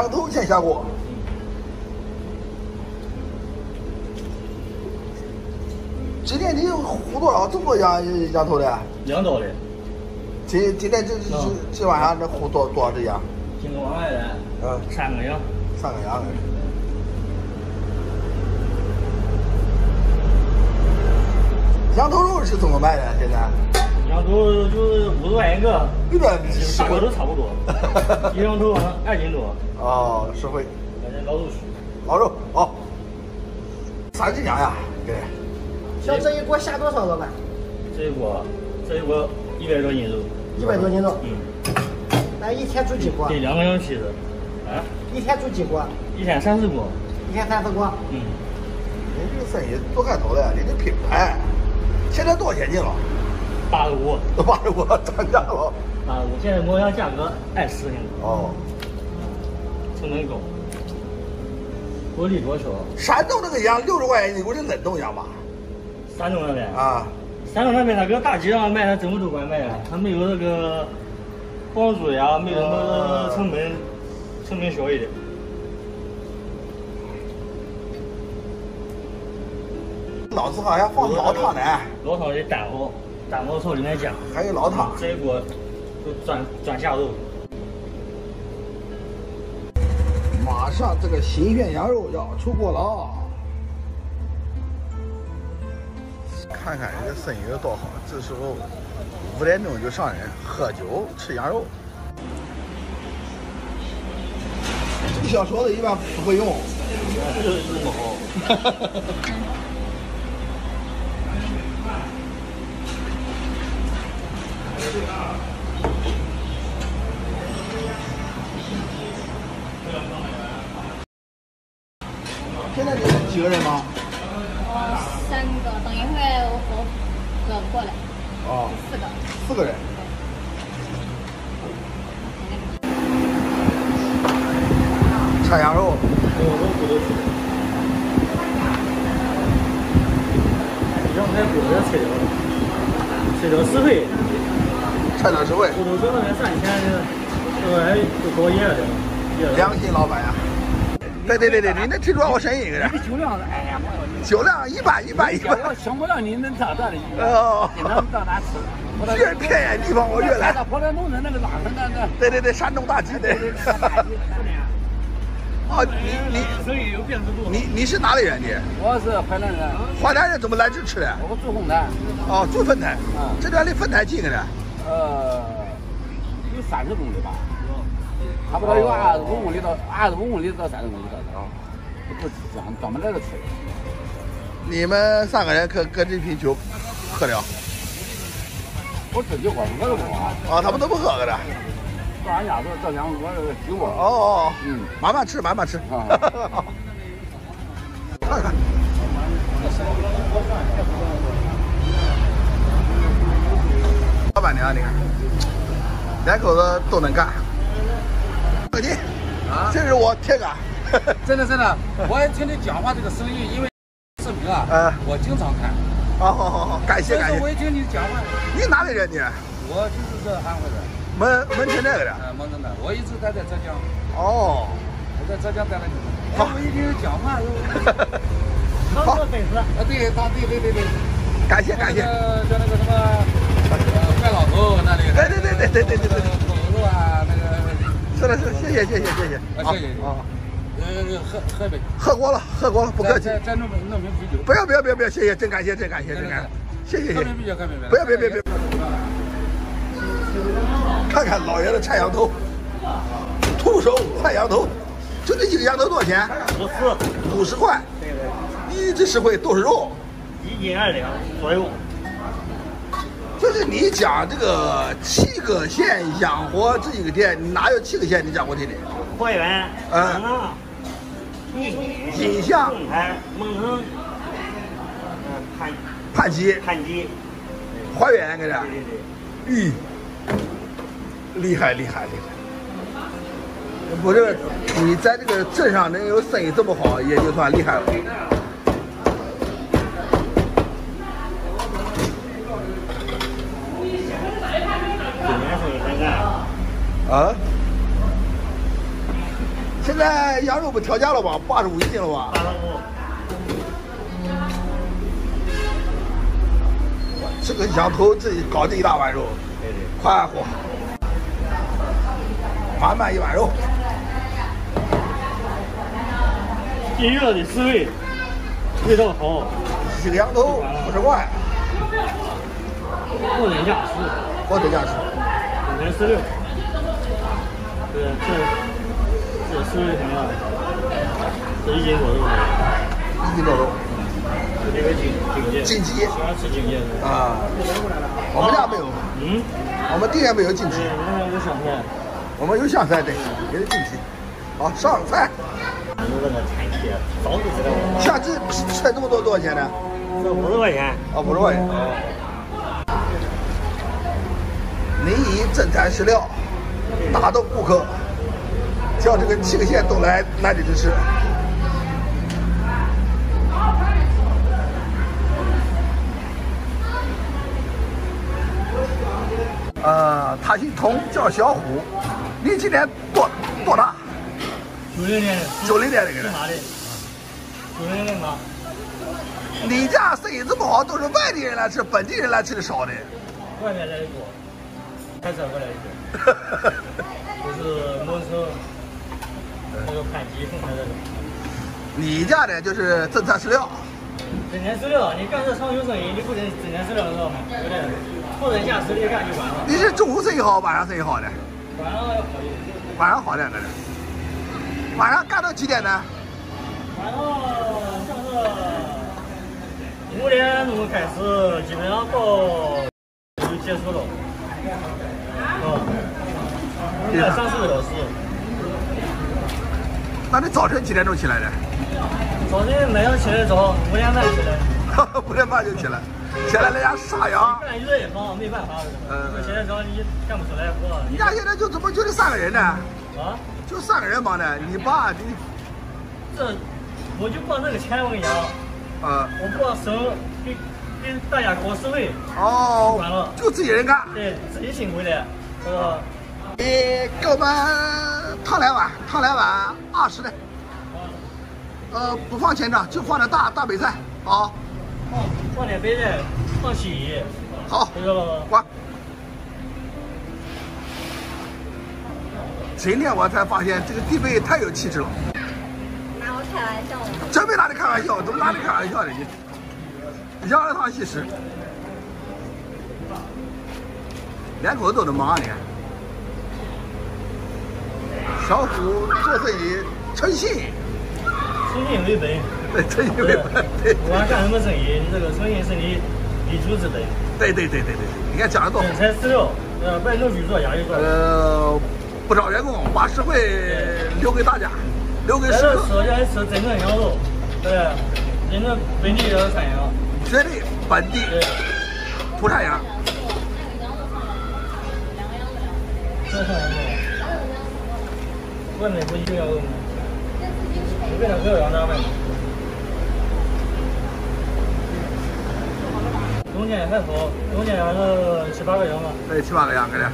张都欠下过。这电梯糊多少？这么多羊头的？2头的。今天这晚上这糊多少只羊？今个晚上的，3个羊。3个羊。羊头肉是怎么卖的？现在？羊头就是50块钱一个，大小都差不多。一羊头2斤多。哦，实惠。反正老肉熟。老肉好。3只羊呀，对。像这一锅下多少老板？这一锅100多斤肉。100多斤肉。嗯。那一天煮几锅？得2个羊起子。啊？一天煮几锅？一天3、4锅。一天3、4锅。嗯。您这个生意做干头的，人家品牌，现在多少钱斤了？85，涨价了。85，现在磨洋价格20现在。哦，成本高。薄利多销。山东那个羊60块钱，你估计冷冻羊吧？山东那边啊，山东那边那个大街上卖的怎么都管卖啊，它没有那个帮主呀，没有什么成本小一点。老字号还放老汤呢，老汤的蛋黄。蛋黄从里面夹，还有老汤，这一锅就转下肉。马上这个新鲜羊肉要出锅了啊！看看人家生意有多好，这时候5点钟就上人喝酒吃羊肉。这个小勺子一般不会用，这么好。现在有几个人吗？3个，等一会儿我哥过来。哦，4个人。涮羊肉。羊排骨也吃了，吃了实惠。菜鸟实惠，骨头哥那边3000，这个还都高业的，良心老板呀！对，你能听出来我声音个人？酒量，哎呀，酒量一般。要请不了你，能咋办的？哦，你能到哪吃？越偏远地方我越来。跑到农村那个哪个那个？对，山东大集的。哦，你是哪里人？你？我是淮南人。淮南人怎么来这吃的？我住丰台。哦，住丰台。啊，这边离丰台近个呢。有30公里吧，差不多有25公里到30公里到，不专门在这吃。你们3个人搁这瓶酒喝了？我自己我都不喝。啊，他们都不喝个的。到俺家这两个酒窝。哦，嗯，慢慢吃。啊。看看。老板娘，你看，两口子都能干。客气啊，这是我铁杆。真的，我也听你讲话这个生意，因为视频啊，我经常看。好，感谢。我一听你讲话，你哪里人你？我就是这安徽人。门前那个的。门前的，我一直待在浙江。哦。我在浙江待了几年。好，我一听你讲话，好，粉丝。啊，对。感谢。叫那个什么。怪老头那里，对，狗肉啊，那个是的，谢谢啊，喝锅了，不客气，再弄瓶啤酒，不要，谢谢，真感谢，谢，喝啤酒，不要，看看老爷的菜羊头，徒手菜羊头，就这几个羊头多少钱？50块，对，这实惠，都是肉，1斤2两左右。就是你讲这个7个县养活这几个店，你哪有7个县你讲过这里？怀远、南岗、锦乡、丰台、蒙城、盘溪、怀远搁这。对，厉害！我这个你在这个镇上能有生意这么好，也就算厉害了。啊，现在羊肉不调价了吧？85一斤了吧？85。我这个羊头自己搞这一大碗肉，对对，快活，满满一碗肉。进肉的滋味，味道好。这个羊头50块。货真价实，货真价实。5.46。这4.0啊，这1斤左右。1斤左右。这个警戒。晋级。喜欢吃警戒的。啊。我们家没有。嗯。我们店没有晋级。我们有香菜。我们有香菜对，没有晋级。好，上菜。那个餐贴，早就知道了。像这菜这么多，多少钱呢？这50块钱。啊，50块钱。您以正餐食料打动顾客，叫这个7个县都来那里去吃。他姓童，叫小虎。您今年多大？90年。90年那个人。90年吧。你家生意这么好，都是外地人来吃，本地人来吃的少的。外面来的多。开车过来一点，就是摩托车那个盘鸡送他这里。你家的就是正餐饲料。整天饲料，你干这长久生意，你不能整天饲料知道吗？对不对？或者下实力干就完了。你是中午生意好，晚上生意好的？晚上要好一点。晚上好点的。晚上干到几点呢？晚上像是5点钟开始，基本上到就结束了。3、4个小时。那你早晨几点钟起来的？早晨晚上起来早，5点半起来。5点半就起来，起来人家杀羊。干一个也忙，没办法。起来早你干不出来活。你家现在就怎么就这3个人呢？啊？就3个人忙的，你爸你。这，我就光那个钱我跟你讲。啊。我不光省给大家搞实惠。哦。完了。就自己人干。对，自己辛苦的，是吧？给我们汤来碗20的，不放前掌，就放点大白菜，好。放点白菜，放起鱼。好，知道了吧？今天我才发现这个弟妹太有气质了。拿我开玩笑吗？真没拿你开玩笑，怎么拿你开玩笑呢？你羊肉汤细食，两口都能忙啊你。小虎做生意诚信为本，对，诚信为本。对，不管干什么生意，你这个诚信是你立足之本。对，你看讲的多好。才饲料，外弄举做，养鱼做。不找员工，把实惠留给大家，留给食客。吃要吃真正羊肉，对，真正本地的山羊，绝对本地土产羊。外面不一定要用，随便喝羊杂外面。中间还好，中间还是7、8个羊吧。对，7、8个羊，搁这。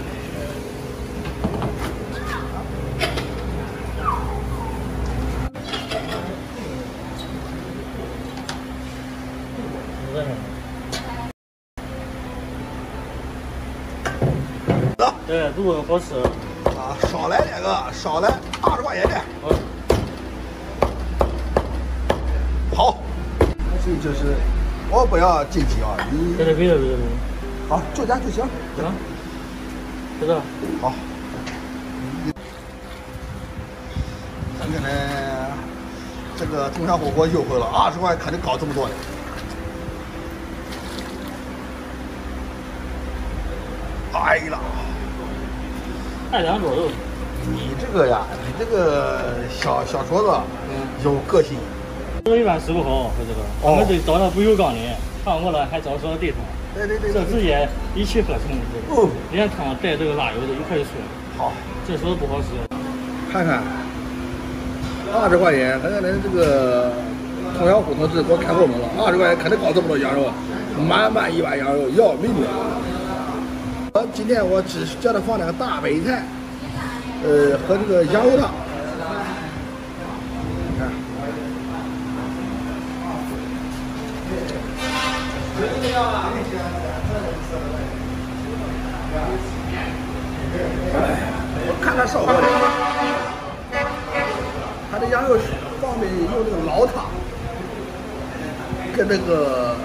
走。对，如果好吃。啊，少来两个，少来20块钱的。好，这就是我不要晋级啊，你。别了。好，就这就行。行。知道了。好。看看呢，这个中山火锅优惠了，20块肯定搞这么多的。哎呀！2左右。你这个呀，你这个小桌子，有个性。我一般吃不好，这个我们得找那不锈钢的，烫过了还找说对桶。对。这直接一气呵成的，哦，连汤带这个辣油的一块就出来了。好，这时候不好吃。看看，20块钱，咱这个同乡虎同志给我开后门了，20块钱肯定搞这么多羊肉，满满一碗羊肉，要命了。今天我只叫他放2个大白菜，和这个羊肉汤，我看他烧火的，他的羊肉放的用那个老汤，跟那个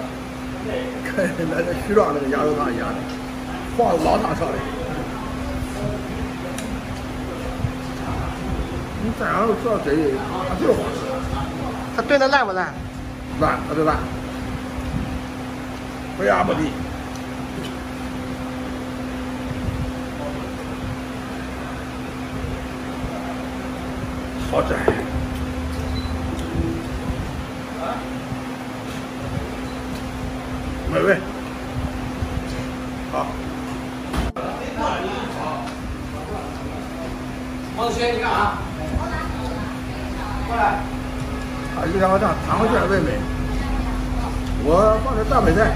徐庄那个羊肉汤一样的，放老汤烧的。你蘸羊肉吃到嘴里，它就是好吃。它炖的烂不烂？烂，它就烂，非常不地。 好吃，美味，好。王子轩，你干啥？过来。啊，一两个蛋，糖蒜味美。我放点大白菜。